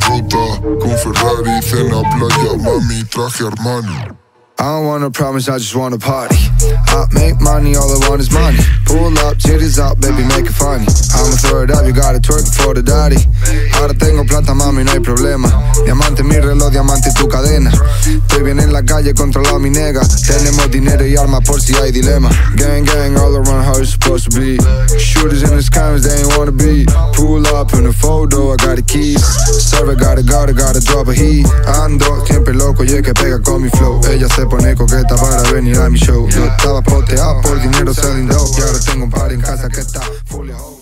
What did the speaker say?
Ruta con Ferrari, cena, playa, mami, traje Armani. I don't wanna promise, I just wanna party. I make money, all I want is money. Pull up, titties out, baby, make it funny. I'ma throw it up, you gotta twerk for the daddy. Ahora tengo plata, mami, no hay problema. Diamante mi reloj, diamante tu cadena. Estoy bien en la calle, controlado mi nega. Tenemos dinero y armas por si hay dilema. Gang, gang, all around how it's supposed to be. Shooters in the scammers, they ain't wanna be. Pull up in the photo, I got the keys. Server, gotta drop a heat. Ando siempre loco y es que pega con mi flow. Ella se pone coqueta para venir a mi show. Yo estaba poteado por dinero selling dope. Y ahora tengo un par en casa que está full of hoes.